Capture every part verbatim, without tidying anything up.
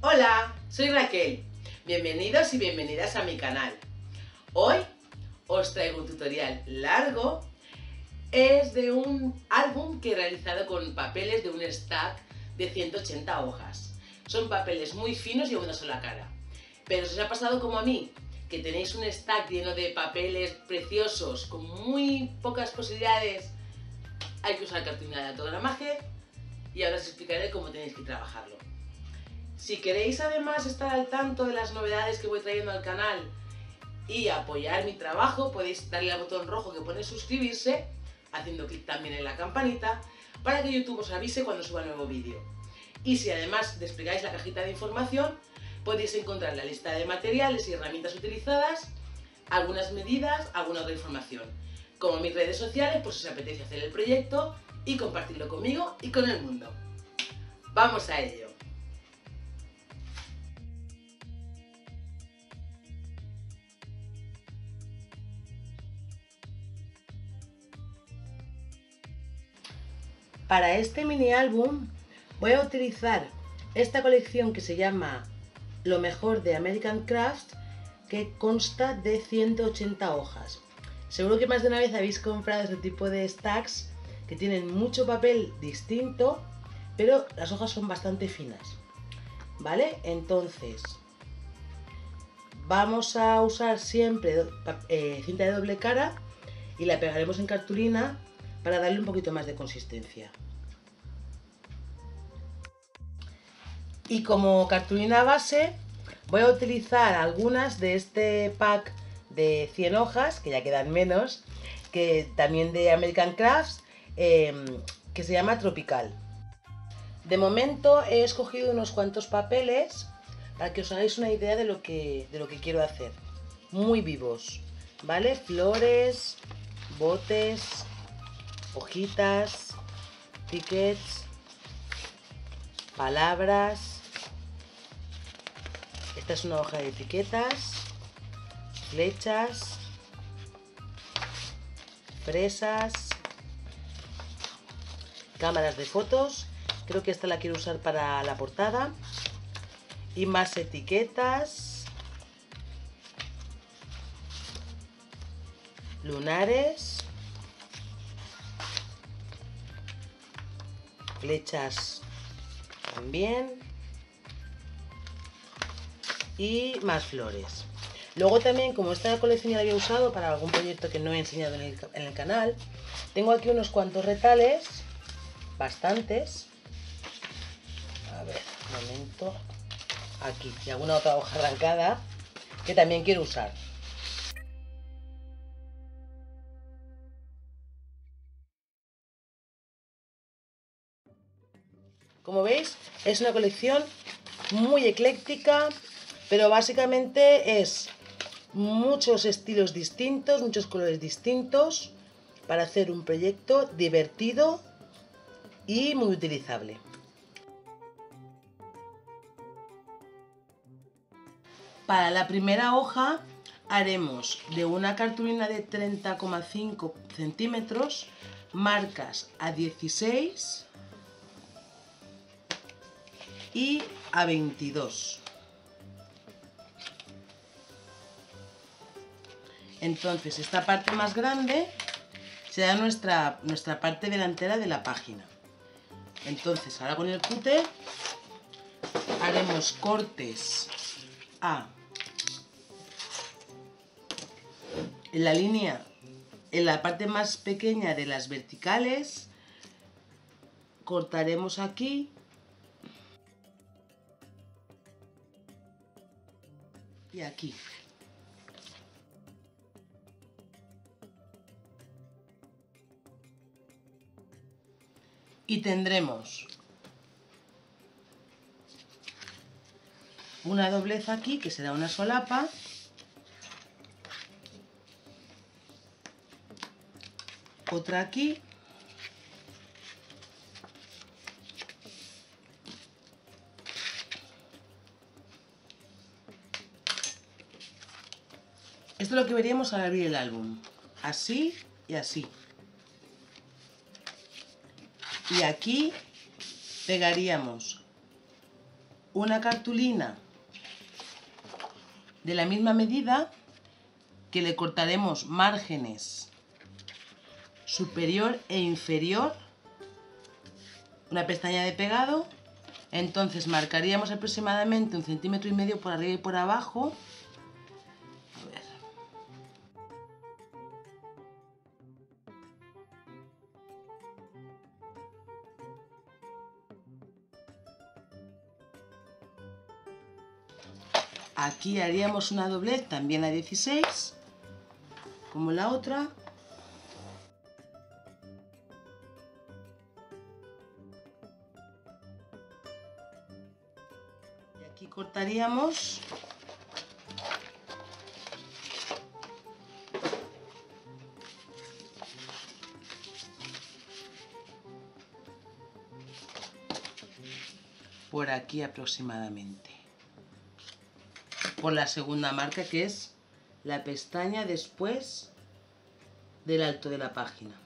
Hola, soy Raquel, bienvenidos y bienvenidas a mi canal. Hoy os traigo un tutorial largo, es de un álbum que he realizado con papeles de un stack de ciento ochenta hojas. Son papeles muy finos y a una sola cara, pero si os ha pasado como a mí, que tenéis un stack lleno de papeles preciosos con muy pocas posibilidades, hay que usar cartulina de autogramaje y ahora os explicaré cómo tenéis que trabajarlo. Si queréis además estar al tanto de las novedades que voy trayendo al canal y apoyar mi trabajo, podéis darle al botón rojo que pone suscribirse, haciendo clic también en la campanita, para que YouTube os avise cuando suba nuevo vídeo. Y si además desplegáis la cajita de información, podéis encontrar la lista de materiales y herramientas utilizadas, algunas medidas, alguna otra información. Como mis redes sociales, pues si os apetece hacer el proyecto y compartirlo conmigo y con el mundo. ¡Vamos a ello! Para este mini álbum voy a utilizar esta colección que se llama Lo mejor de American Crafts, que consta de ciento ochenta hojas. Seguro que más de una vez habéis comprado este tipo de stacks que tienen mucho papel distinto, pero las hojas son bastante finas, ¿vale? Entonces vamos a usar siempre eh, cinta de doble cara y la pegaremos en cartulina para darle un poquito más de consistencia. Y como cartulina base voy a utilizar algunas de este pack de cien hojas, que ya quedan menos, que también de American Crafts, eh, que se llama Tropical. De momento he escogido unos cuantos papeles para que os hagáis una idea de lo que, de lo que quiero hacer. Muy vivos, ¿vale? Flores, botes, hojitas, tickets, palabras. Esta es una hoja de etiquetas, flechas, fresas, cámaras de fotos. Creo que esta la quiero usar para la portada. Y más etiquetas, lunares, flechas también. Y más flores. Luego también, como esta colección ya la había usado para algún proyecto que no he enseñado en el, en el canal, tengo aquí unos cuantos retales, bastantes. A ver, un momento. Aquí, y alguna otra hoja arrancada que también quiero usar. Como veis, es una colección muy ecléctica, pero básicamente es muchos estilos distintos, muchos colores distintos, para hacer un proyecto divertido y muy utilizable. Para la primera hoja haremos de una cartulina de treinta coma cinco centímetros marcas a dieciséis y a veintidós. Entonces esta parte más grande será nuestra, nuestra parte delantera de la página. Entonces ahora con el cúter haremos cortes a en la línea, en la parte más pequeña de las verticales, cortaremos aquí y aquí. Y tendremos una doblez aquí, que será una solapa, otra aquí . Esto es lo que veríamos al abrir el álbum, así y así. Y aquí pegaríamos una cartulina de la misma medida, que le cortaremos márgenes superior e inferior, una pestaña de pegado. Entonces marcaríamos aproximadamente un centímetro y medio por arriba y por abajo. A ver. Aquí haríamos una doblez también a dieciséis, como la otra. Aquí cortaríamos por aquí aproximadamente, por la segunda marca, que es la pestaña después del alto de la página.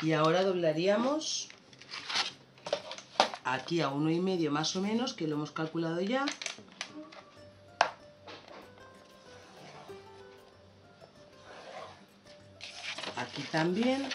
Y ahora doblaríamos aquí a uno y medio más o menos, que lo hemos calculado ya. Aquí también.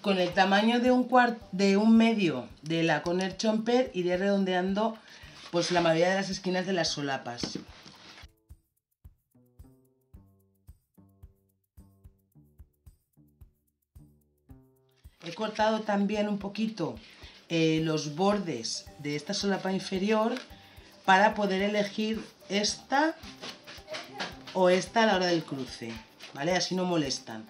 Con el tamaño de un, cuart de un medio de la Corner Chomper iré redondeando pues la mayoría de las esquinas de las solapas. He cortado también un poquito eh, los bordes de esta solapa inferior para poder elegir esta o esta a la hora del cruce, ¿vale? Así no molestan.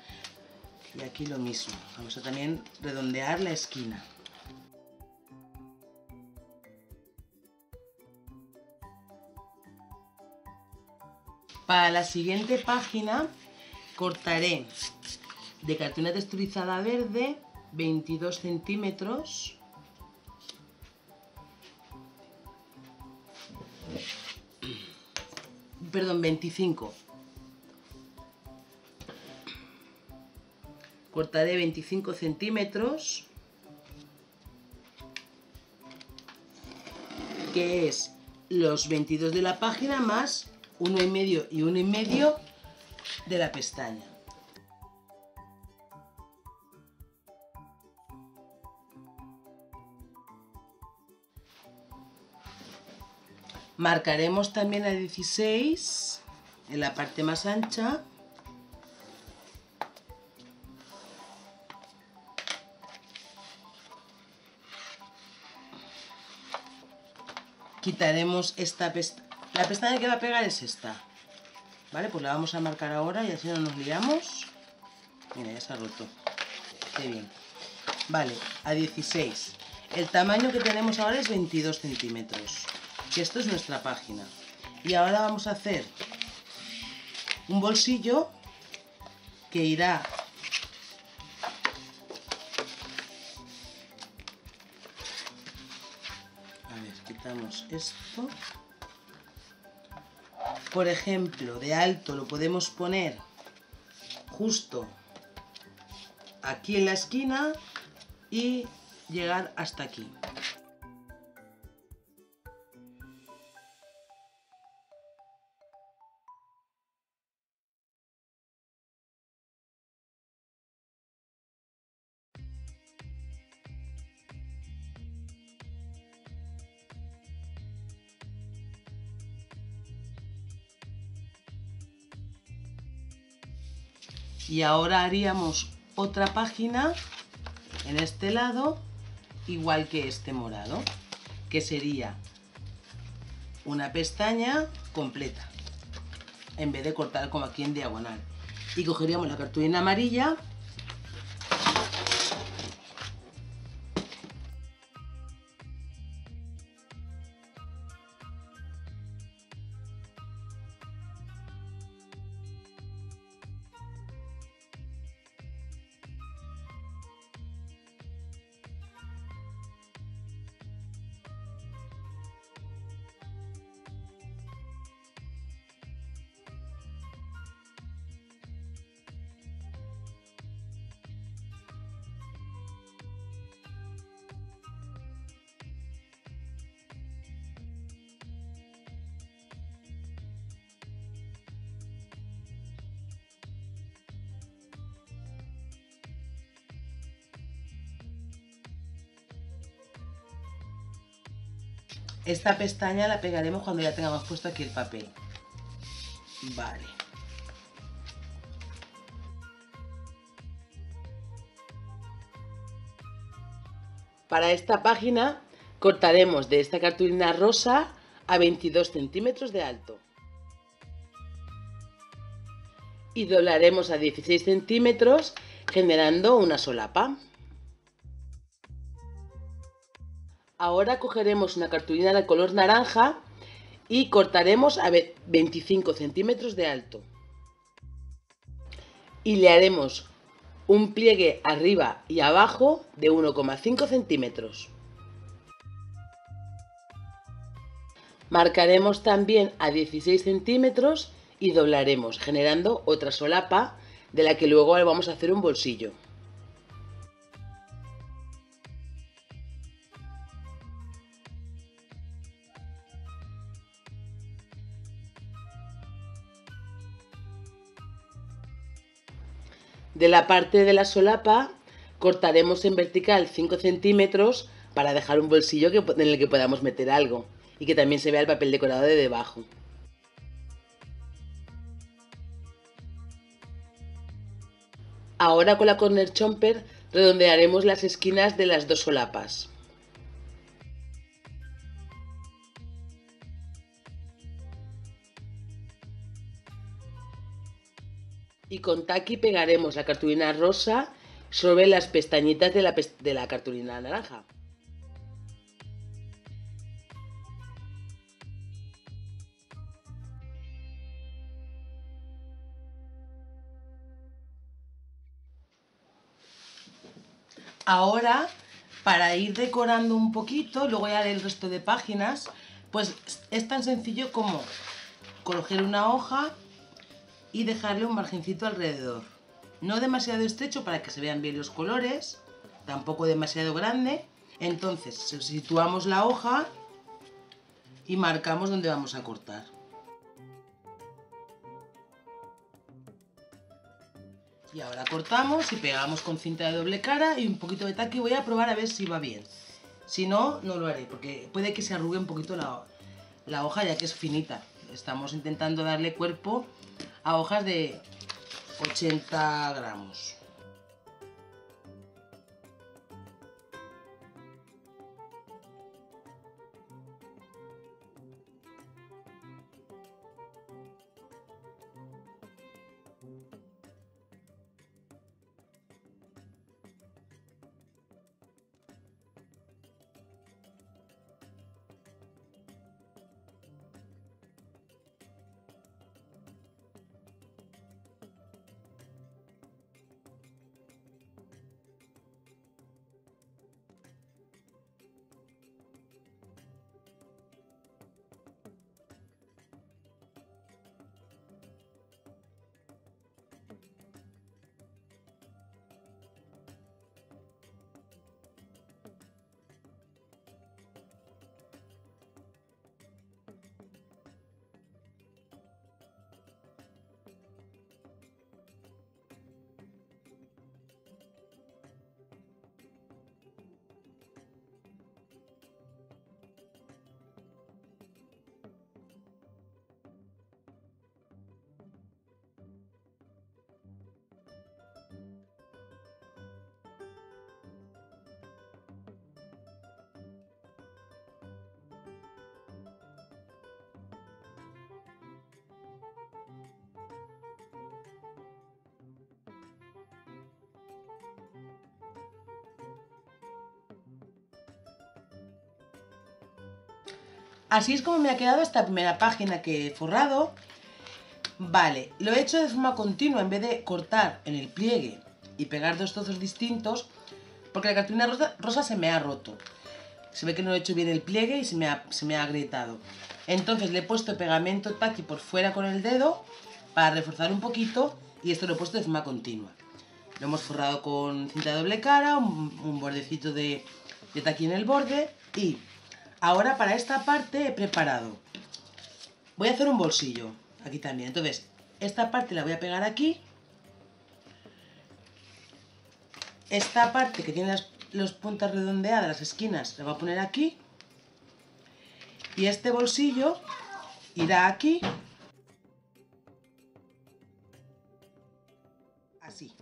Y aquí lo mismo, vamos a también redondear la esquina. Para la siguiente página cortaré de cartulina texturizada verde veintidós centímetros. Perdón, veinticinco. Cortaré veinticinco centímetros, que es los veintidós de la página más uno y medio y uno y medio de la pestaña. Marcaremos también a dieciséis en la parte más ancha. Quitaremos esta pestaña. La pestaña que va a pegar es esta, ¿vale? Pues la vamos a marcar ahora y así no nos liamos. Mira, ya se ha roto. Qué bien. Vale, a dieciséis. El tamaño que tenemos ahora es veintidós centímetros, que esto es nuestra página. Y ahora vamos a hacer un bolsillo que irá sacamos esto. Por ejemplo, de alto lo podemos poner justo aquí en la esquina y llegar hasta aquí. Y ahora haríamos otra página en este lado, igual que este morado, que sería una pestaña completa, en vez de cortar como aquí en diagonal. Y cogeríamos la cartulina amarilla . Esta pestaña la pegaremos cuando ya tengamos puesto aquí el papel. Vale. Para esta página cortaremos de esta cartulina rosa a veintidós centímetros de alto. Y doblaremos a dieciséis centímetros generando una solapa. Ahora cogeremos una cartulina de color naranja y cortaremos a veinticinco centímetros de alto. Y le haremos un pliegue arriba y abajo de uno coma cinco centímetros. Marcaremos también a dieciséis centímetros y doblaremos, generando otra solapa de la que luego vamos a hacer un bolsillo. De la parte de la solapa cortaremos en vertical cinco centímetros para dejar un bolsillo que, en el que podamos meter algo y que también se vea el papel decorado de debajo. Ahora con la Corner Chomper redondearemos las esquinas de las dos solapas. Y con Tacky pegaremos la cartulina rosa sobre las pestañitas de la, pe de la cartulina naranja. Ahora, para ir decorando un poquito, luego ya haré el resto de páginas, pues es tan sencillo como coger una hoja y dejarle un margencito alrededor, no demasiado estrecho para que se vean bien los colores, tampoco demasiado grande. Entonces situamos la hoja y marcamos donde vamos a cortar. Y ahora cortamos y pegamos con cinta de doble cara y un poquito de Tacky. Voy a probar a ver si va bien, si no, no lo haré porque puede que se arrugue un poquito la, la hoja, ya que es finita. Estamos intentando darle cuerpo a hojas de ochenta gramos. Así es como me ha quedado esta primera página que he forrado. Vale, lo he hecho de forma continua en vez de cortar en el pliegue y pegar dos trozos distintos, porque la cartulina rosa, rosa se me ha roto. Se ve que no he hecho bien el pliegue y se me ha, se me ha agrietado. Entonces le he puesto pegamento Tacky por fuera con el dedo para reforzar un poquito, y esto lo he puesto de forma continua. Lo hemos forrado con cinta doble cara, un, un bordecito de, de Tacky en el borde. Y ahora para esta parte he preparado, voy a hacer un bolsillo aquí también. Entonces esta parte la voy a pegar aquí, esta parte que tiene las, las puntas redondeadas, las esquinas, la voy a poner aquí, y este bolsillo irá aquí, así.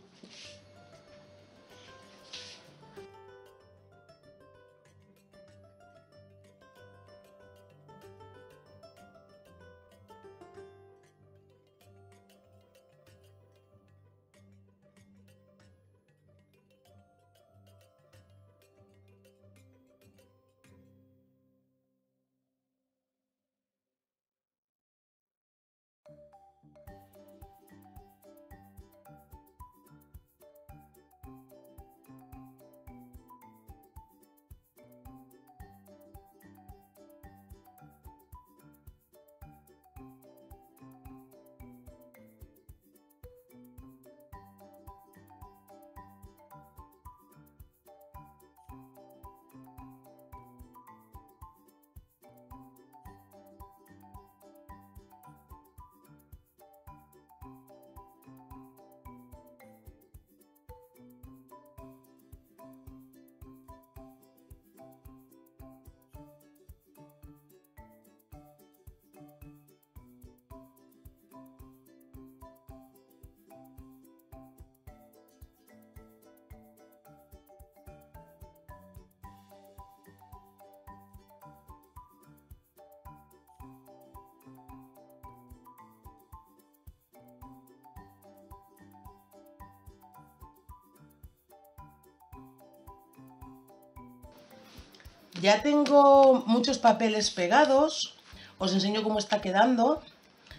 Ya tengo muchos papeles pegados, os enseño cómo está quedando,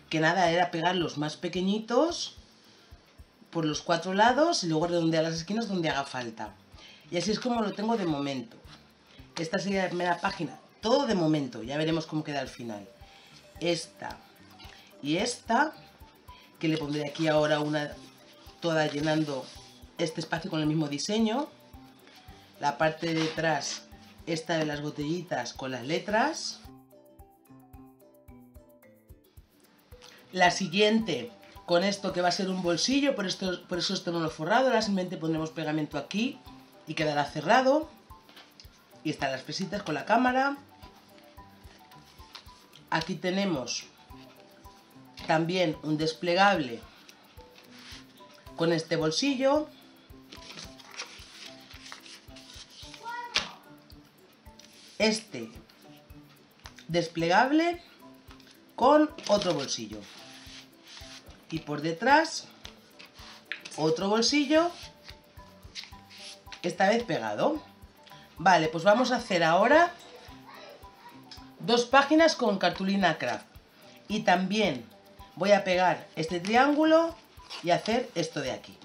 que nada, era pegar los más pequeñitos por los cuatro lados y luego redondear las esquinas donde haga falta. Y así es como lo tengo de momento. Esta sería la primera página, todo de momento, ya veremos cómo queda al final. Esta y esta, que le pondré aquí ahora una toda llenando este espacio con el mismo diseño. La parte de atrás, esta de las botellitas con las letras. La siguiente, con esto que va a ser un bolsillo, por, esto, por eso esto no lo he forrado, ahora simplemente pondremos pegamento aquí y quedará cerrado. Y están las pesitas con la cámara. Aquí tenemos también un desplegable con este bolsillo. Este desplegable con otro bolsillo, y por detrás otro bolsillo, esta vez pegado. Vale, pues vamos a hacer ahora dos páginas con cartulina Kraft, y también voy a pegar este triángulo y hacer esto de aquí.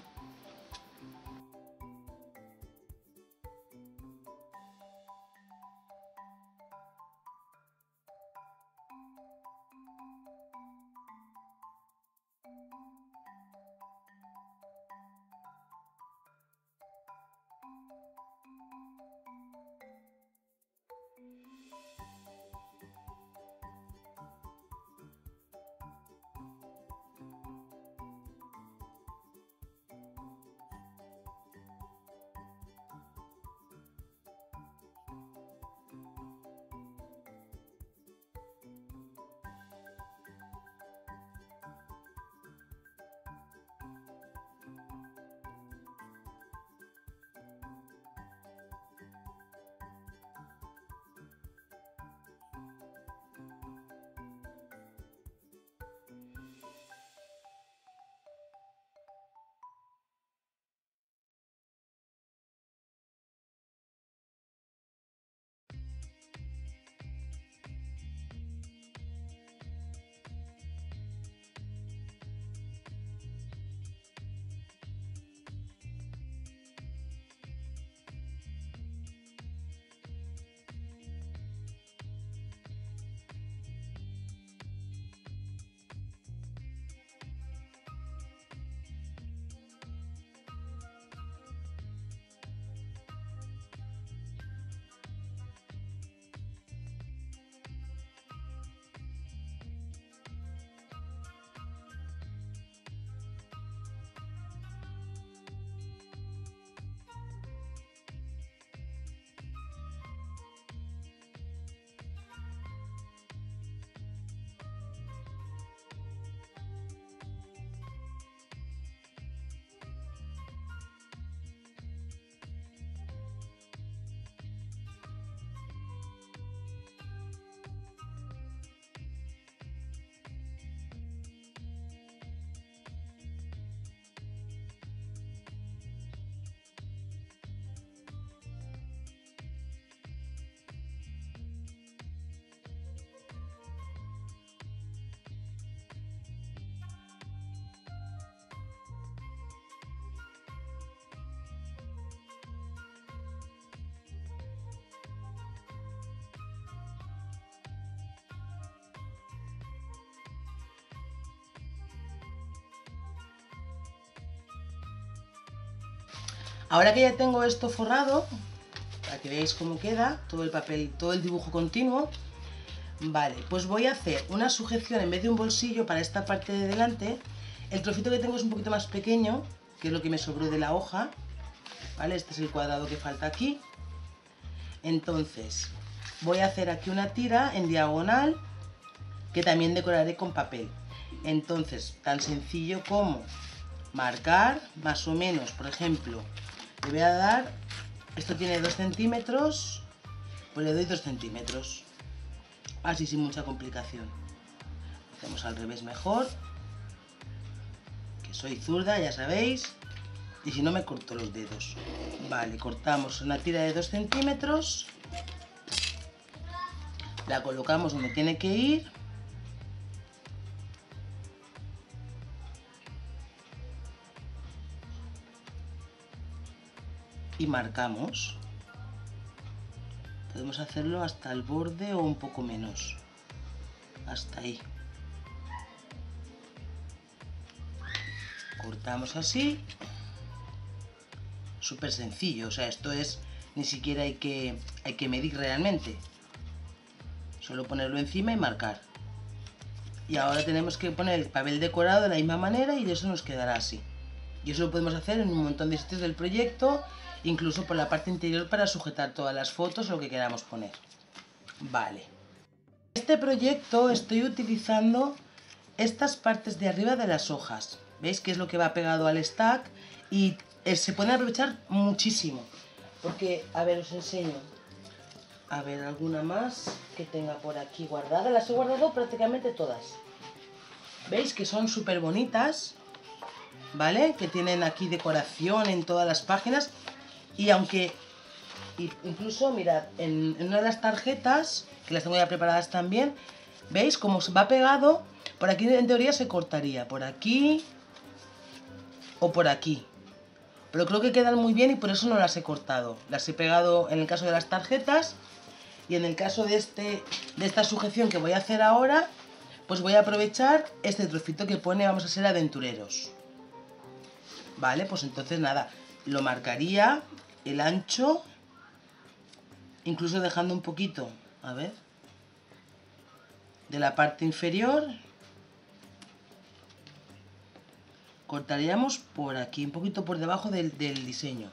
Ahora que ya tengo esto forrado, para que veáis cómo queda todo el papel, todo el dibujo continuo, vale, pues voy a hacer una sujeción en vez de un bolsillo para esta parte de delante. El trocito que tengo es un poquito más pequeño, que es lo que me sobró de la hoja, vale, este es el cuadrado que falta aquí. Entonces voy a hacer aquí una tira en diagonal que también decoraré con papel. Entonces, tan sencillo como marcar más o menos, por ejemplo, le voy a dar, esto tiene dos centímetros, pues le doy dos centímetros, así sin mucha complicación. Hacemos al revés mejor, que soy zurda, ya sabéis, y si no me corto los dedos. Vale, cortamos una tira de dos centímetros, la colocamos donde tiene que ir. Y marcamos, podemos hacerlo hasta el borde o un poco menos, hasta ahí. Cortamos así, súper sencillo, o sea, esto es, ni siquiera hay que, hay que medir realmente, solo ponerlo encima y marcar. Y ahora tenemos que poner el papel decorado de la misma manera y eso nos quedará así. Y eso lo podemos hacer en un montón de sitios del proyecto, incluso por la parte interior para sujetar todas las fotos o lo que queramos poner. Vale. Este proyecto estoy utilizando estas partes de arriba de las hojas. ¿Veis que es lo que va pegado al stack? Y se pueden aprovechar muchísimo. Porque, a ver, os enseño. A ver, alguna más que tenga por aquí guardada. Las he guardado prácticamente todas. ¿Veis que son súper bonitas? ¿Vale? Que tienen aquí decoración en todas las páginas. Y aunque, incluso, mirad, en, en una de las tarjetas, que las tengo ya preparadas también, ¿veis cómo se va pegado? Por aquí en teoría se cortaría, por aquí o por aquí. Pero creo que quedan muy bien y por eso no las he cortado. Las he pegado en el caso de las tarjetas y en el caso de, este, de esta sujeción que voy a hacer ahora, pues voy a aprovechar este trocito que pone vamos a ser aventureros. Vale, pues entonces nada, lo marcaría el ancho, incluso dejando un poquito, a ver, de la parte inferior. Cortaríamos por aquí, un poquito por debajo del, del diseño.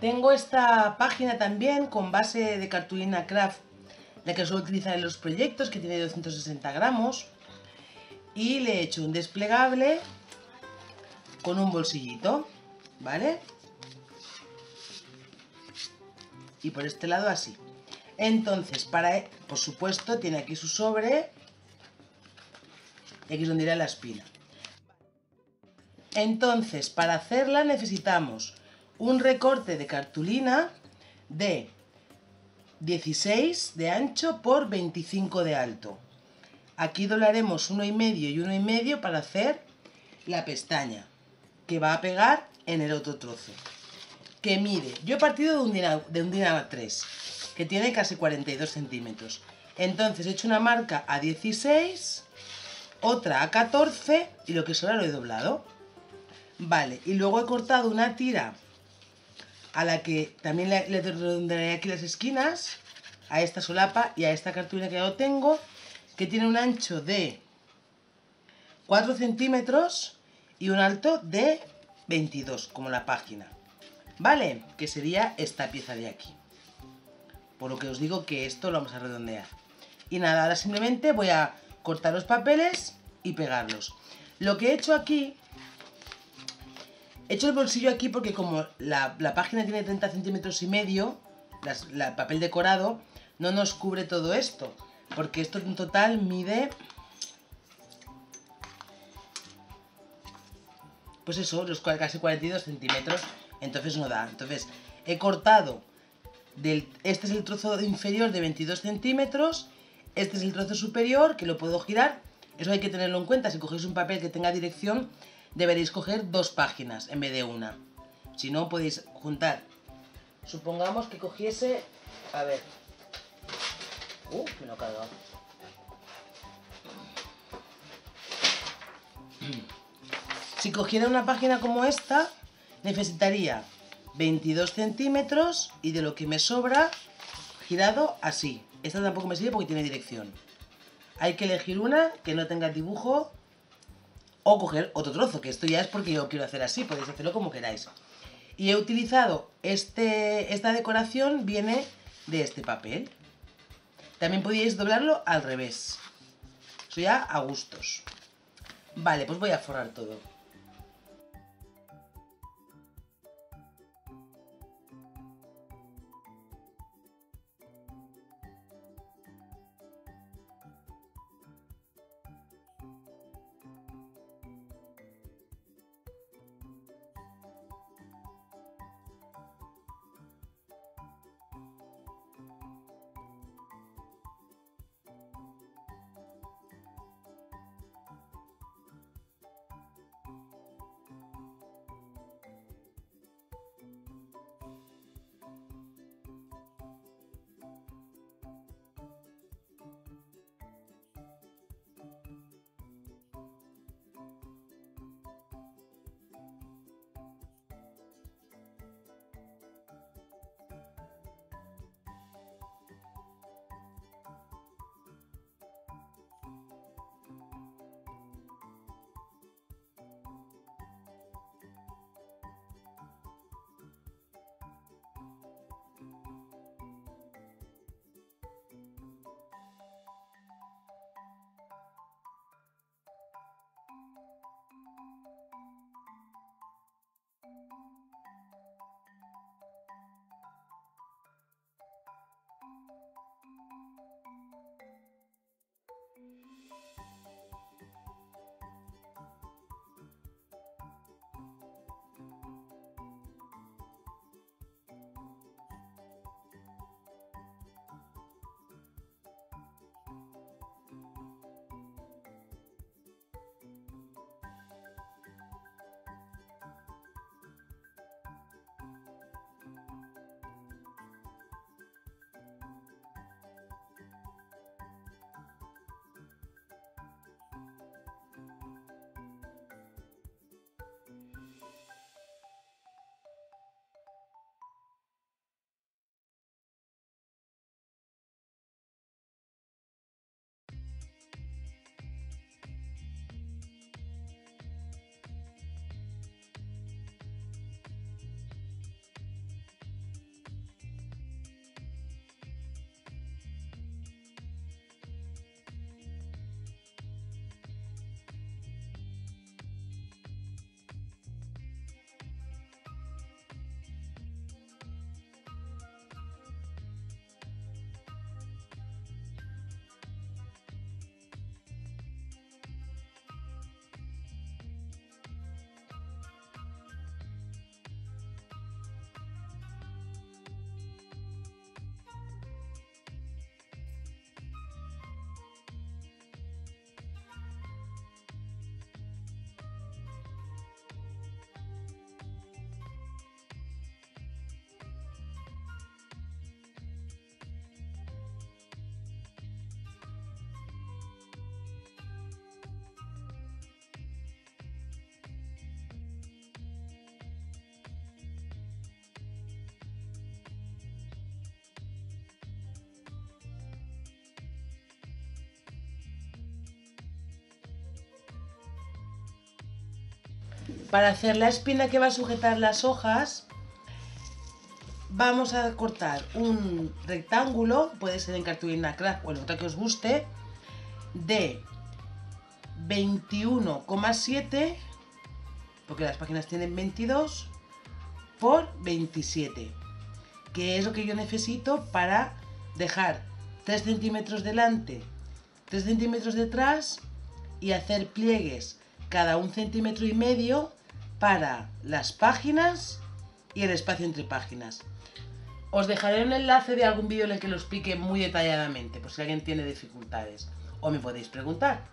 Tengo esta página también con base de cartulina Kraft, la que suelo utilizar en los proyectos, que tiene doscientos sesenta gramos. Y le he hecho un desplegable con un bolsillito, ¿vale? Y por este lado así. Entonces, para, por supuesto, tiene aquí su sobre. Y aquí es donde irá la espina. Entonces, para hacerla necesitamos un recorte de cartulina de dieciséis de ancho por veinticinco de alto. Aquí doblaremos uno y medio y uno y medio para hacer la pestaña que va a pegar en el otro trozo, que mide, yo he partido de un dinamo, de un dinamo tres, que tiene casi cuarenta y dos centímetros. Entonces he hecho una marca a dieciséis, otra a catorce y lo que sobra lo he doblado. Vale, y luego he cortado una tira a la que también le, le redondearé aquí las esquinas, a esta solapa y a esta cartulina que yo tengo, que tiene un ancho de cuatro centímetros y un alto de veintidós, como la página, ¿vale? Que sería esta pieza de aquí. Por lo que os digo que esto lo vamos a redondear. Y nada, ahora simplemente voy a cortar los papeles y pegarlos. Lo que he hecho aquí, he hecho el bolsillo aquí porque como la, la página tiene treinta centímetros y medio, las, la, el papel decorado no nos cubre todo esto, porque esto en total mide, pues eso, los casi cuarenta y dos centímetros, entonces no da. Entonces he cortado, del, este es el trozo inferior de veintidós centímetros, este es el trozo superior que lo puedo girar. Eso hay que tenerlo en cuenta, si cogéis un papel que tenga dirección deberéis coger dos páginas en vez de una, si no podéis juntar. Supongamos que cogiese, a ver, uh, me lo he cargado. Si cogiera una página como esta, necesitaría veintidós centímetros y de lo que me sobra, girado así. Esta tampoco me sirve porque tiene dirección. Hay que elegir una que no tenga dibujo o coger otro trozo, que esto ya es porque yo quiero hacer así, podéis hacerlo como queráis. Y he utilizado este, esta decoración, viene de este papel. También podéis doblarlo al revés. Eso ya a gustos. Vale, pues voy a forrar todo. Para hacer la espina que va a sujetar las hojas, vamos a cortar un rectángulo, puede ser en cartulina Kraft o en otra que os guste, de veintiuno coma siete, porque las páginas tienen veintidós, por veintisiete, que es lo que yo necesito para dejar tres centímetros delante, tres centímetros detrás y hacer pliegues cada un centímetro y medio para las páginas y el espacio entre páginas. Os dejaré un enlace de algún vídeo en el que lo explique muy detalladamente, por si alguien tiene dificultades, o me podéis preguntar.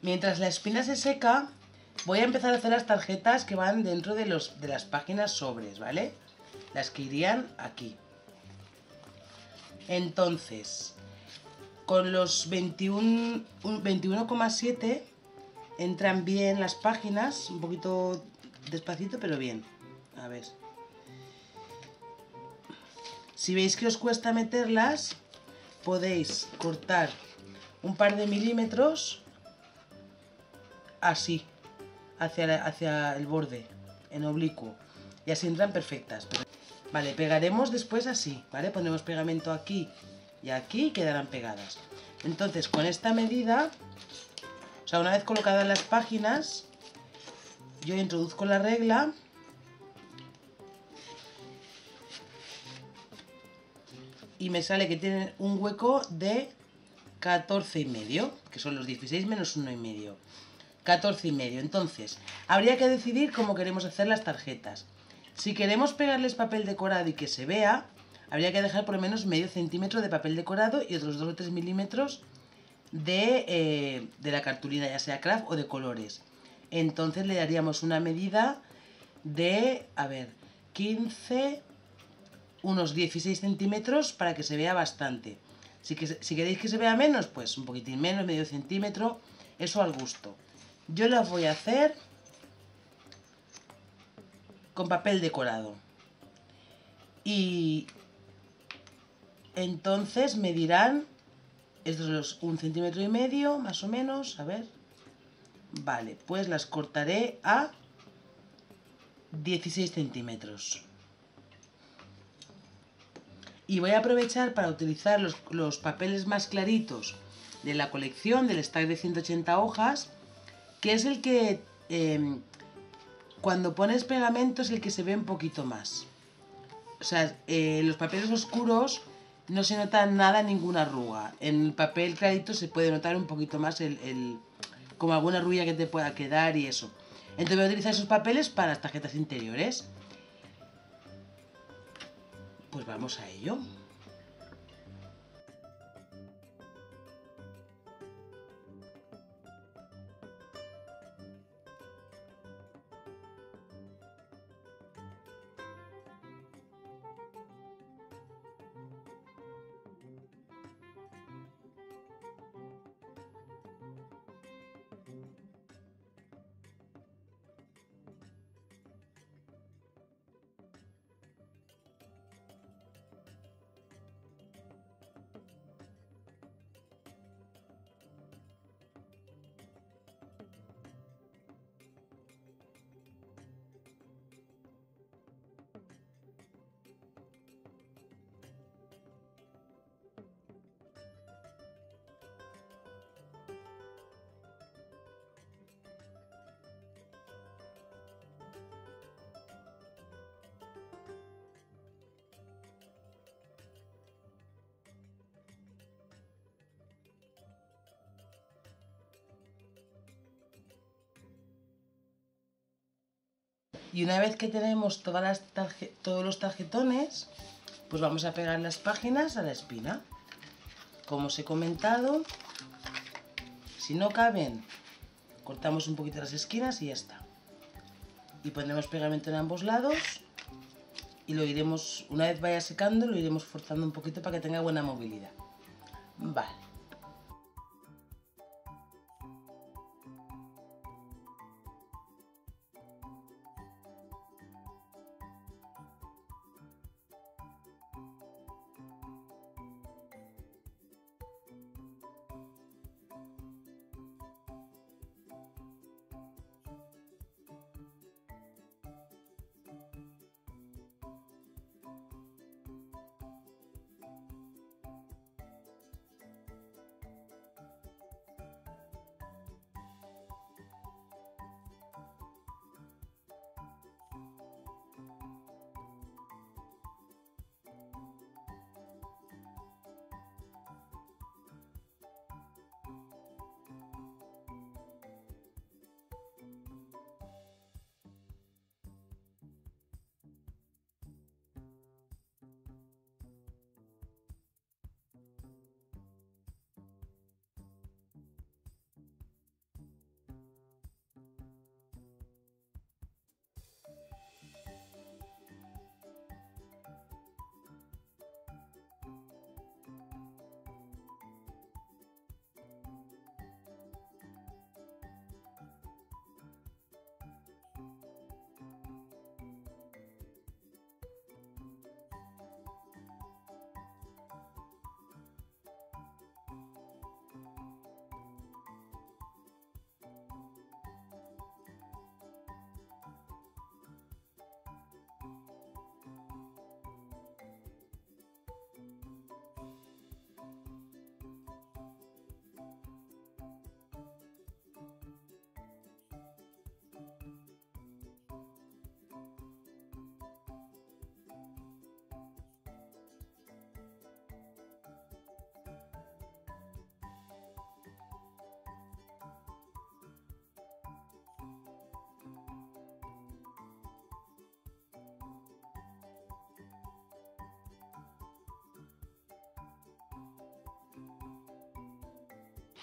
Mientras la espina se seca, voy a empezar a hacer las tarjetas que van dentro de, los, de las páginas sobres, ¿vale? Las que irían aquí. Entonces, con los veintiuno coma siete entran bien las páginas, un poquito despacito, pero bien. A ver. Si veis que os cuesta meterlas, podéis cortar un par de milímetros así, hacia, hacia el borde, en oblicuo, y así entran perfectas. Vale, pegaremos después así, ¿vale? Pondremos pegamento aquí y aquí y quedarán pegadas. Entonces, con esta medida, o sea, una vez colocadas las páginas, yo introduzco la regla y me sale que tienen un hueco de catorce y medio, que son los dieciséis menos uno y medio. catorce y medio. Entonces, habría que decidir cómo queremos hacer las tarjetas. Si queremos pegarles papel decorado y que se vea, habría que dejar por lo menos medio centímetro de papel decorado y otros dos o tres milímetros de, eh, de la cartulina, ya sea Kraft o de colores. Entonces le daríamos una medida de, a ver, quince, unos dieciséis centímetros para que se vea bastante. Si, que, si queréis que se vea menos, pues un poquitín menos, medio centímetro, eso al gusto. Yo las voy a hacer con papel decorado. Y entonces me dirán, estos son los un centímetro y medio, más o menos, a ver. Vale, pues las cortaré a dieciséis centímetros. Y voy a aprovechar para utilizar los, los papeles más claritos de la colección, del stack de ciento ochenta hojas, que es el que eh, cuando pones pegamento es el que se ve un poquito más. O sea, eh, los papeles oscuros no se nota nada, ninguna arruga. En el papel clarito se puede notar un poquito más el, el, como alguna arruga que te pueda quedar y eso. Entonces voy a utilizar esos papeles para las tarjetas interiores. Pues vamos a ello. Y una vez que tenemos todas las tarje, todos los tarjetones, pues vamos a pegar las páginas a la espina. Como os he comentado, si no caben, cortamos un poquito las esquinas y ya está. Y pondremos pegamento en ambos lados y lo iremos, una vez vaya secando, lo iremos forzando un poquito para que tenga buena movilidad. Vale.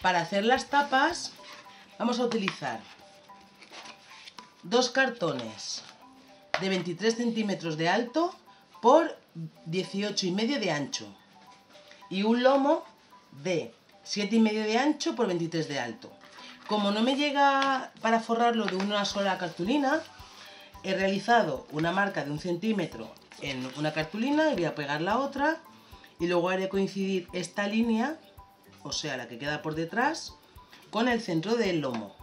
Para hacer las tapas vamos a utilizar dos cartones de veintitrés centímetros de alto por dieciocho y medio de ancho y un lomo de siete y medio de ancho por veintitrés de alto. Como no me llega para forrarlo de una sola cartulina, he realizado una marca de un centímetro en una cartulina y voy a pegar la otra y luego haré coincidir esta línea, o sea, la que queda por detrás, con el centro del lomo.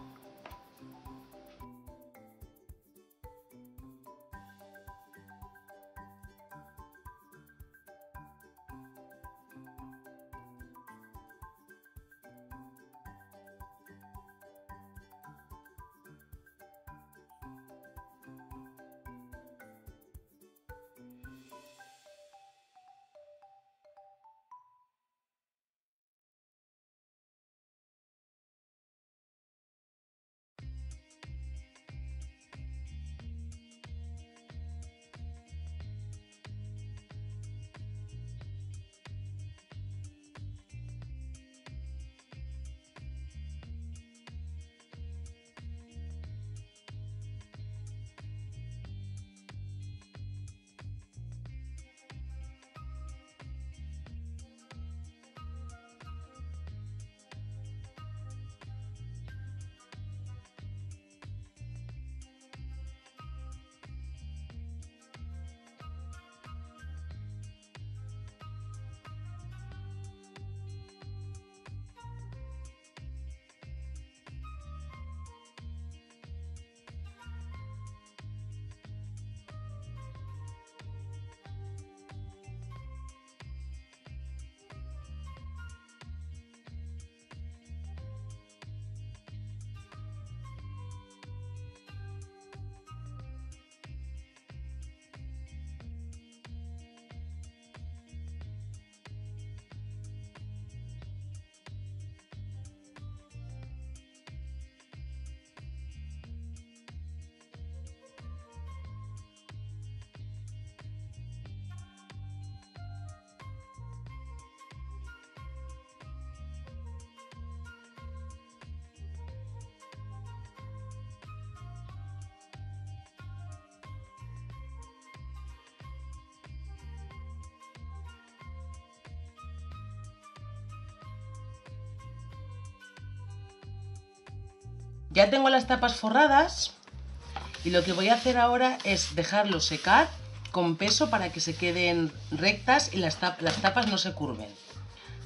Ya tengo las tapas forradas y lo que voy a hacer ahora es dejarlo secar con peso para que se queden rectas y las tapas no se curven.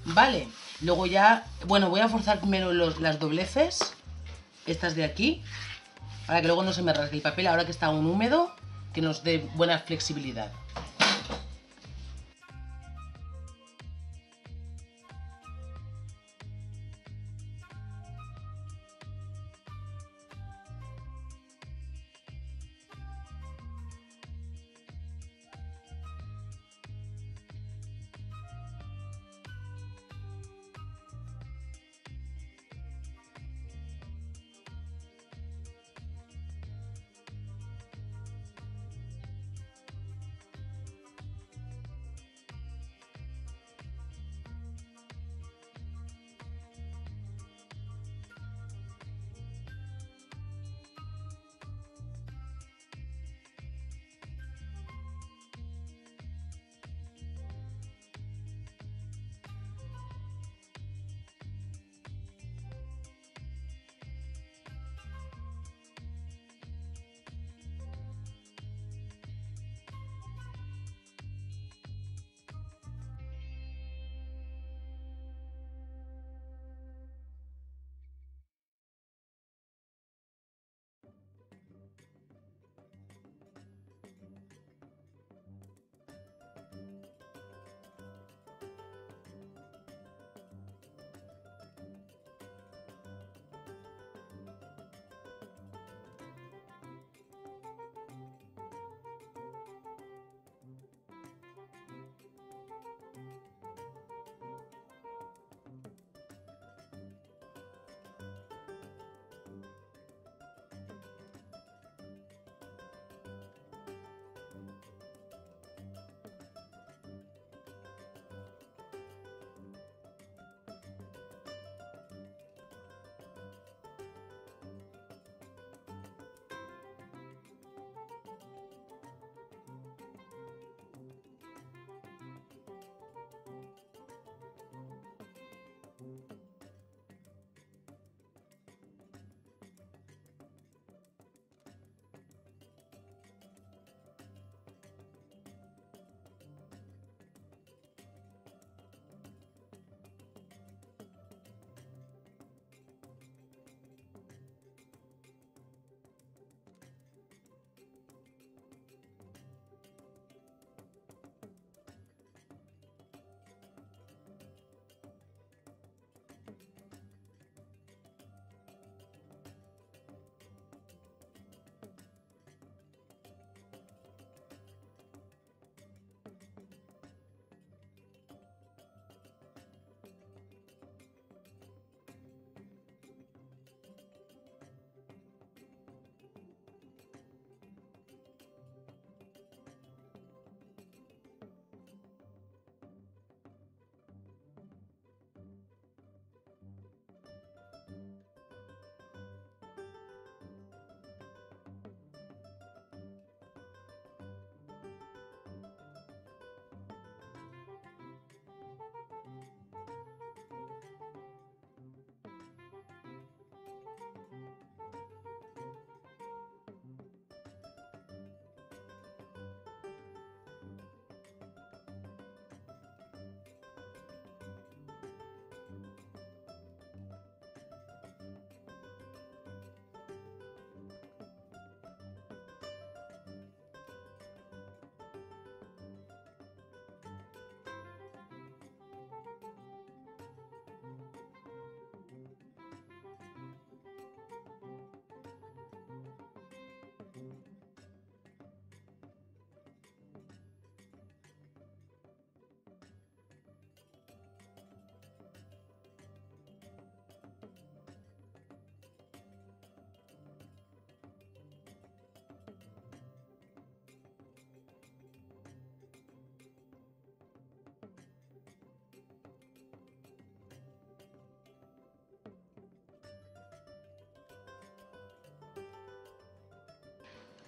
Vale, luego ya, bueno, voy a forzar primero los, las dobleces, estas de aquí, para que luego no se me rasgue el papel ahora que está aún húmedo, que nos dé buena flexibilidad.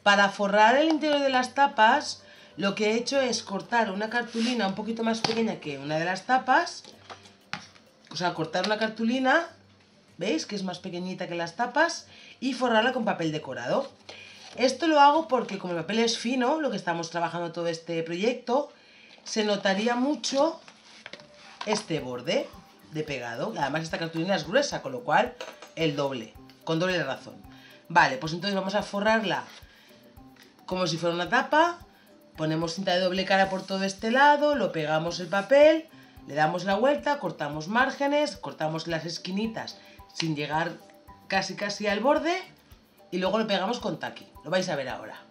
Para forrar el interior de las tapas, lo que he hecho es cortar una cartulina un poquito más pequeña que una de las tapas, o sea, cortar una cartulina ¿Veis? Que es más pequeñita que las tapas. Y forrarla con papel decorado. Esto lo hago porque como el papel es fino, lo que estamos trabajando todo este proyecto, se notaría mucho este borde de pegado. Además esta cartulina es gruesa, con lo cual el doble, con doble razón. Vale, pues entonces vamos a forrarla como si fuera una tapa. Ponemos cinta de doble cara por todo este lado, lo pegamos el papel, le damos la vuelta, cortamos márgenes, cortamos las esquinitas sin llegar casi casi al borde y luego lo pegamos con taqui. Lo vais a ver ahora.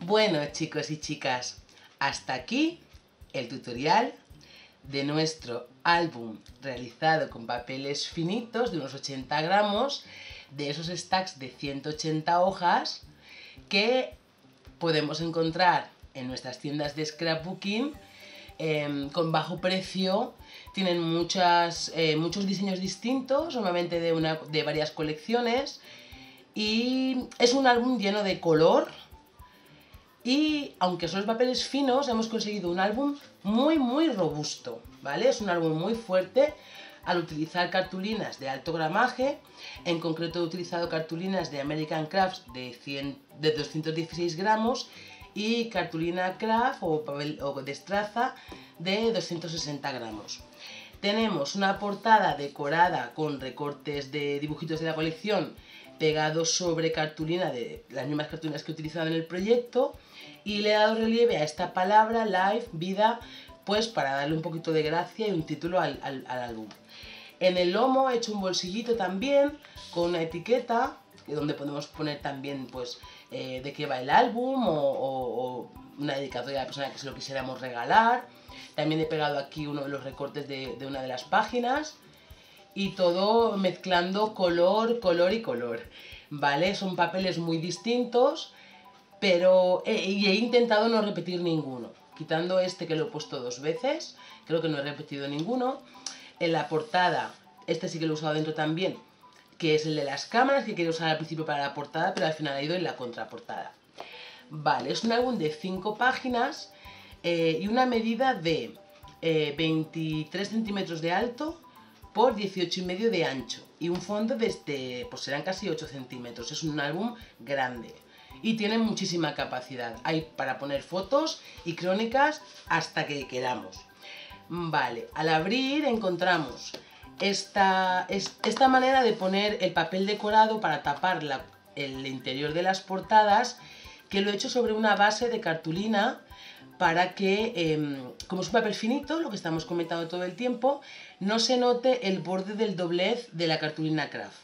Bueno, chicos y chicas, hasta aquí el tutorial de nuestro álbum realizado con papeles finitos de unos ochenta gramos, de esos stacks de ciento ochenta hojas que podemos encontrar en nuestras tiendas de scrapbooking eh, con bajo precio. Tienen muchas, eh, muchos diseños distintos, normalmente de, una, de varias colecciones, y es un álbum lleno de color. Y aunque son los papeles finos, hemos conseguido un álbum muy, muy robusto, ¿vale? Es un álbum muy fuerte al utilizar cartulinas de alto gramaje. En concreto he utilizado cartulinas de American Crafts de, cien, de doscientos dieciséis gramos y cartulina Kraft o papel o de estraza de doscientos sesenta gramos. Tenemos una portada decorada con recortes de dibujitos de la colección pegados sobre cartulina de las mismas cartulinas que he utilizado en el proyecto, y le he dado relieve a esta palabra, life, vida, pues para darle un poquito de gracia y un título al, al, al álbum. En el lomo he hecho un bolsillito también con una etiqueta donde podemos poner también pues eh, de qué va el álbum o, o, o una dedicatoria a la persona que se lo quisiéramos regalar. También he pegado aquí uno de los recortes de, de una de las páginas. Y todo mezclando color, color y color, ¿vale? Son papeles muy distintos, pero he, he intentado no repetir ninguno. Quitando este que lo he puesto dos veces, creo que no he repetido ninguno. En la portada, este sí que lo he usado dentro también, que es el de las cámaras, que quería usar al principio para la portada, pero al final ha ido en la contraportada. Vale, es un álbum de cinco páginas eh, y una medida de eh, veintitrés centímetros de alto por dieciocho y medio de ancho, y un fondo desde, pues serán casi ocho centímetros. Es un álbum grande y tiene muchísima capacidad. Hay para poner fotos y crónicas hasta que queramos. Vale, al abrir encontramos esta, esta manera de poner el papel decorado para tapar la, el interior de las portadas, que lo he hecho sobre una base de cartulina para que, eh, como es un papel finito, lo que estamos comentando todo el tiempo, no se note el borde del doblez de la cartulina Kraft,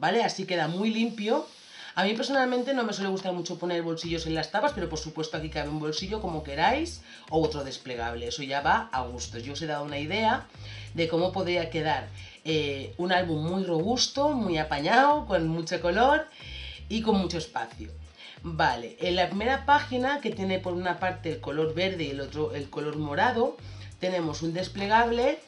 ¿vale? Así queda muy limpio. A mí personalmente no me suele gustar mucho poner bolsillos en las tapas, pero por supuesto aquí cabe un bolsillo como queráis o otro desplegable, eso ya va a gustos. Yo os he dado una idea de cómo podría quedar eh, un álbum muy robusto, muy apañado, con mucho color y con mucho espacio. Vale, en la primera página, que tiene por una parte el color verde y el otro el color morado, tenemos un desplegable,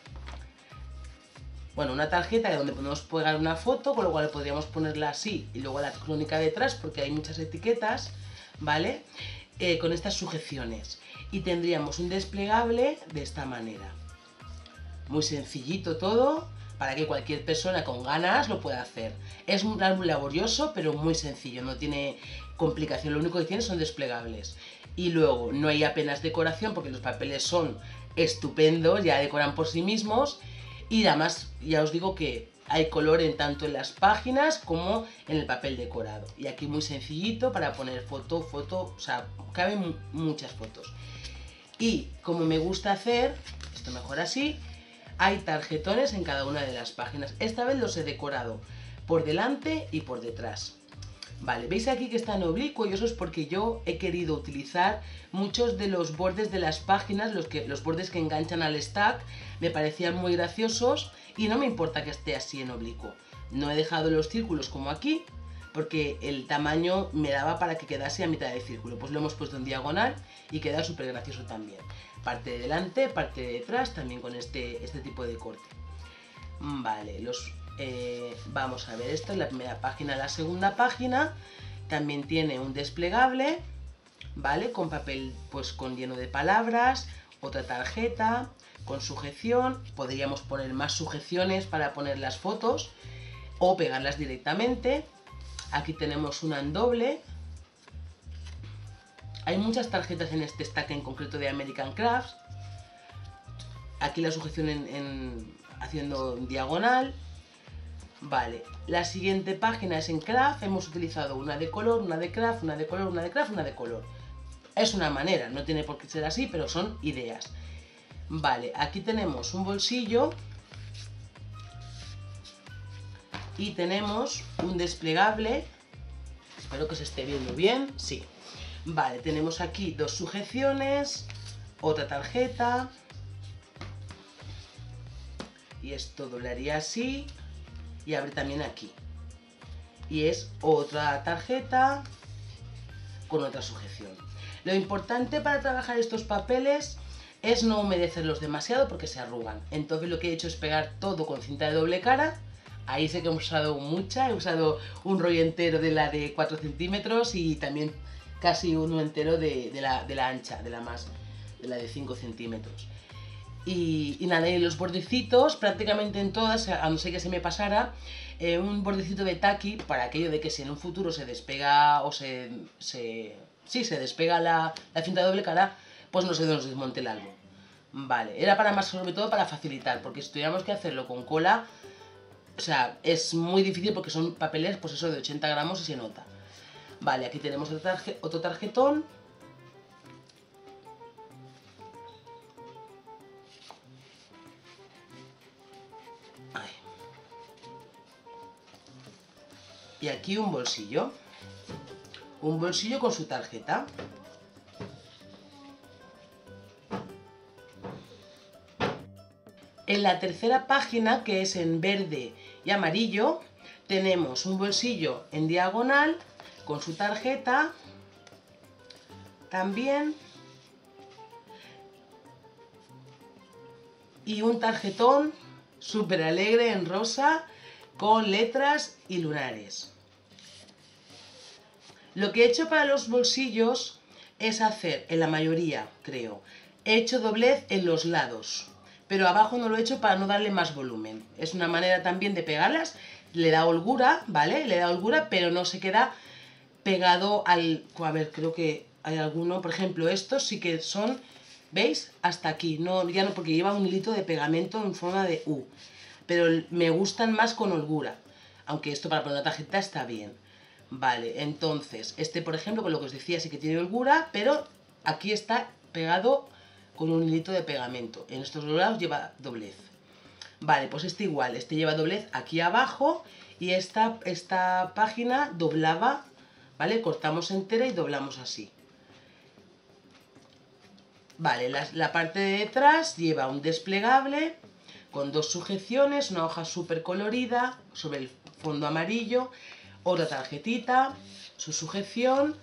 bueno, una tarjeta donde podemos pegar una foto, con lo cual podríamos ponerla así y luego la crónica detrás porque hay muchas etiquetas, ¿vale? Eh, con estas sujeciones. Y tendríamos un desplegable de esta manera. Muy sencillito todo, para que cualquier persona con ganas lo pueda hacer. Es un álbum laborioso, pero muy sencillo, no tiene complicación, lo único que tiene son desplegables. Y luego, no hay apenas decoración, porque los papeles son estupendos, ya decoran por sí mismos, y además, ya os digo que hay color en tanto en las páginas como en el papel decorado. Y aquí muy sencillito para poner foto, foto, o sea, caben muchas fotos. Y como me gusta hacer, esto mejor así, Hay tarjetones en cada una de las páginas. Esta vez los he decorado por delante y por detrás. Vale, veis aquí que está en oblicuo y eso es porque yo he querido utilizar muchos de los bordes de las páginas, los, que, los bordes que enganchan al stack, me parecían muy graciosos y no me importa que esté así en oblicuo. No he dejado los círculos como aquí porque el tamaño me daba para que quedase a mitad del círculo, pues lo hemos puesto en diagonal y queda súper gracioso también. Parte de delante, parte de detrás, también con este, este tipo de corte. Vale, los... Eh, vamos a ver, esta es la primera página. La segunda página también tiene un desplegable, ¿vale? Con papel, pues con lleno de palabras, otra tarjeta, con sujeción. Podríamos poner más sujeciones para poner las fotos o pegarlas directamente. Aquí tenemos una en doble. Hay muchas tarjetas en este stack en concreto de American Crafts. Aquí la sujeción en, en, haciendo diagonal. Vale, la siguiente página es en Kraft, hemos utilizado una de color, una de Kraft, una de color, una de Kraft, una de color. Es una manera, no tiene por qué ser así, pero son ideas. Vale, aquí tenemos un bolsillo y tenemos un desplegable, espero que se esté viendo bien, sí. Vale, tenemos aquí dos sujeciones, otra tarjeta y esto doblaría así. Y abre también aquí. Y es otra tarjeta con otra sujeción. Lo importante para trabajar estos papeles es no humedecerlos demasiado porque se arrugan. Entonces lo que he hecho es pegar todo con cinta de doble cara. Ahí sé que he usado mucha. He usado un rollo entero de la de cuatro centímetros y también casi uno entero de, de, la, de la ancha, de la más, de la de cinco centímetros. Y, y nada, y los bordecitos, prácticamente en todas, a no ser que se me pasara, eh, un bordecito de taqui para aquello de que si en un futuro se despega o se... se sí, se despega la, la cinta de doble cara, pues no se nos desmonte el álbum. Vale, era para más, sobre todo para facilitar, porque si tuviéramos que hacerlo con cola, o sea, es muy difícil porque son papeles, pues eso, de ochenta gramos y se nota. Vale, aquí tenemos otro, tarje, otro tarjetón. Y aquí un bolsillo, un bolsillo con su tarjeta. En la tercera página, que es en verde y amarillo, tenemos un bolsillo en diagonal con su tarjeta también. Y un tarjetón súper alegre en rosa con letras y lunares. Lo que he hecho para los bolsillos es hacer, en la mayoría creo, he hecho doblez en los lados, pero abajo no lo he hecho para no darle más volumen. Es una manera también de pegarlas, le da holgura, ¿vale? Le da holgura, pero no se queda pegado al... A ver, creo que hay alguno, por ejemplo, estos sí que son, ¿veis? Hasta aquí, no, ya no, porque lleva un hilito de pegamento en forma de U. Pero me gustan más con holgura, aunque esto para poner una tarjeta está bien. Vale, entonces, este por ejemplo, con lo que os decía, sí que tiene holgura, pero aquí está pegado con un hilito de pegamento. En estos lados lleva doblez. Vale, pues este igual, este lleva doblez aquí abajo y esta, esta página doblaba, ¿vale? Cortamos entera y doblamos así. Vale, la, la parte de detrás lleva un desplegable con dos sujeciones, una hoja súper colorida sobre el fondo amarillo, otra tarjetita, su sujeción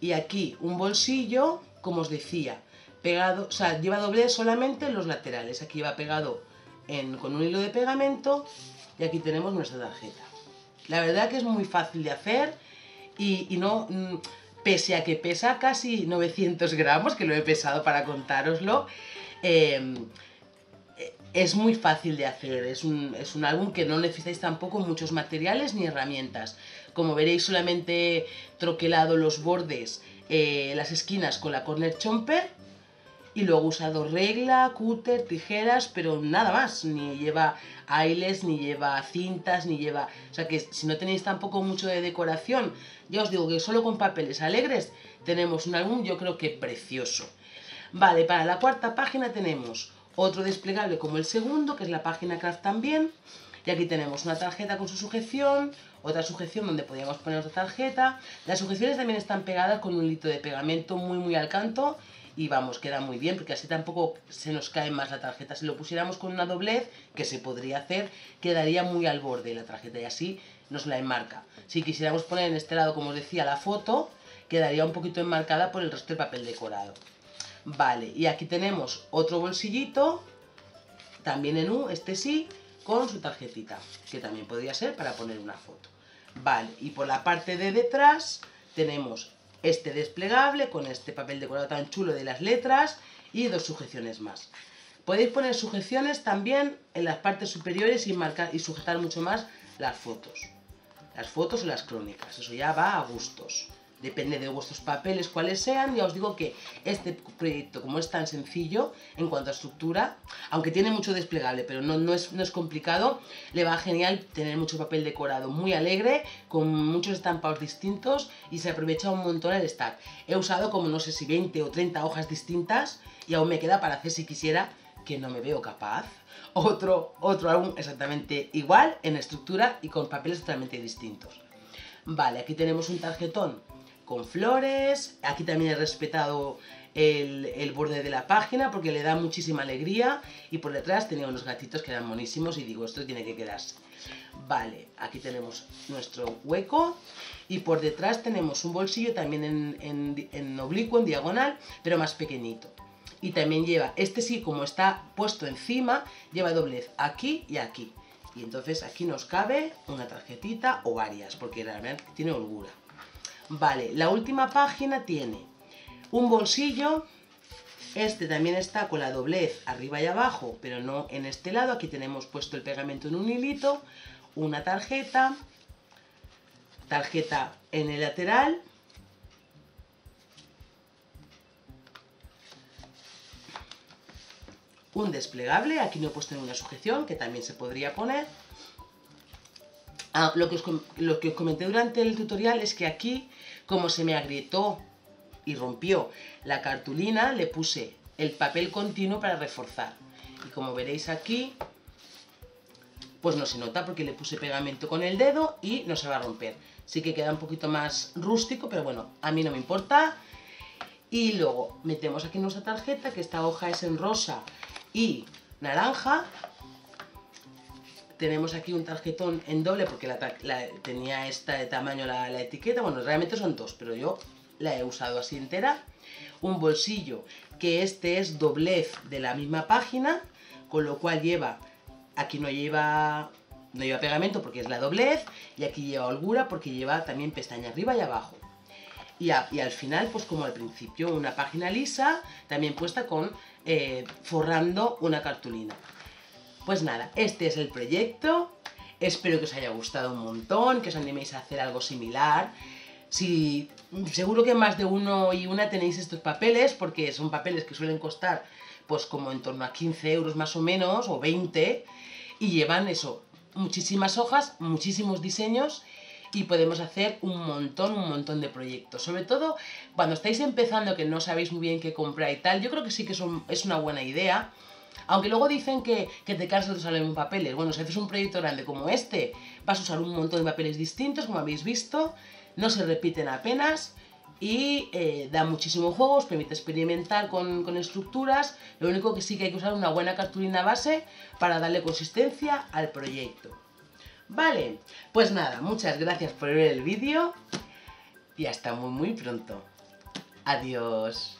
y aquí un bolsillo, como os decía, pegado, o sea, lleva doblez solamente en los laterales. Aquí va pegado en, con un hilo de pegamento y aquí tenemos nuestra tarjeta. La verdad que es muy fácil de hacer y, y no, pese a que pesa casi novecientos gramos, que lo he pesado para contároslo, eh, es muy fácil de hacer, es un, es un álbum que no necesitáis tampoco muchos materiales ni herramientas. Como veréis, solamente he troquelado los bordes, eh, las esquinas con la Corner Chomper y luego he usado regla, cúter, tijeras, pero nada más. Ni lleva aisles, ni lleva cintas, ni lleva... O sea que si no tenéis tampoco mucho de decoración, ya os digo que solo con papeles alegres tenemos un álbum yo creo que precioso. Vale, para la cuarta página tenemos otro desplegable como el segundo, que es la página Kraft también. Y aquí tenemos una tarjeta con su sujeción, otra sujeción donde podíamos poner otra tarjeta. Las sujeciones también están pegadas con un hilito de pegamento muy muy al canto. Y vamos, queda muy bien, porque así tampoco se nos cae más la tarjeta. Si lo pusiéramos con una doblez, que se podría hacer, quedaría muy al borde la tarjeta y así nos la enmarca. Si quisiéramos poner en este lado, como os decía, la foto, quedaría un poquito enmarcada por el resto del papel decorado. Vale, y aquí tenemos otro bolsillito, también en U, este sí, con su tarjetita, que también podría ser para poner una foto. Vale, y por la parte de detrás tenemos este desplegable con este papel decorado tan chulo de las letras y dos sujeciones más. Podéis poner sujeciones también en las partes superiores y marcar y sujetar mucho más las fotos. Las fotos o las crónicas, eso ya va a gustos. Depende de vuestros papeles, cuáles sean. Ya os digo que este proyecto, como es tan sencillo en cuanto a estructura, aunque tiene mucho desplegable, pero no, no, es, no es complicado, le va genial tener mucho papel decorado, muy alegre, con muchos estampados distintos y se aprovecha un montón el stack. He usado como no sé si veinte o treinta hojas distintas y aún me queda para hacer, si quisiera, que no me veo capaz, otro, otro álbum exactamente igual en estructura y con papeles totalmente distintos. Vale, aquí tenemos un tarjetón con flores. Aquí también he respetado el, el borde de la página porque le da muchísima alegría, y por detrás tenía unos gatitos que eran monísimos y digo, esto tiene que quedarse. Vale, aquí tenemos nuestro hueco y por detrás tenemos un bolsillo también en, en, en oblicuo, en diagonal, pero más pequeñito. Y también lleva, este sí, como está puesto encima, lleva doblez aquí y aquí. Y entonces aquí nos cabe una tarjetita o varias, porque realmente tiene holgura. Vale, la última página tiene un bolsillo, este también está con la doblez arriba y abajo, pero no en este lado. Aquí tenemos puesto el pegamento en un hilito, una tarjeta, tarjeta en el lateral, un desplegable, aquí no he puesto ninguna sujeción, que también se podría poner. Ah, lo que os, lo que os comenté durante el tutorial es que aquí, como se me agrietó y rompió la cartulina, le puse el papel continuo para reforzar. Y como veréis aquí, pues no se nota porque le puse pegamento con el dedo y no se va a romper. Sí que queda un poquito más rústico, pero bueno, a mí no me importa. Y luego metemos aquí nuestra tarjeta, que esta hoja es en rosa y naranja. Tenemos aquí un tarjetón en doble porque la, la, tenía esta de tamaño la, la etiqueta. Bueno, realmente son dos, pero yo la he usado así entera. Un bolsillo, que este es doblez de la misma página, con lo cual lleva, aquí no lleva, no lleva pegamento porque es la doblez, y aquí lleva holgura porque lleva también pestaña arriba y abajo. Y, a, y al final, pues como al principio, una página lisa, también puesta con, eh, forrando una cartulina. Pues nada, este es el proyecto, espero que os haya gustado un montón, que os animéis a hacer algo similar. Si, seguro que más de uno y una tenéis estos papeles, porque son papeles que suelen costar pues como en torno a quince euros más o menos, o veinte, y llevan eso, muchísimas hojas, muchísimos diseños, y podemos hacer un montón, un montón de proyectos. Sobre todo cuando estáis empezando, que no sabéis muy bien qué comprar y tal, yo creo que sí que son, es una buena idea. Aunque luego dicen que, que te cansas de usar en papeles. Bueno, si haces un proyecto grande como este, vas a usar un montón de papeles distintos, como habéis visto. No se repiten apenas y eh, da muchísimo juego, os permite experimentar con, con estructuras. Lo único que sí que hay que usar una buena cartulina base para darle consistencia al proyecto. Vale, pues nada, muchas gracias por ver el vídeo y hasta muy muy pronto. Adiós.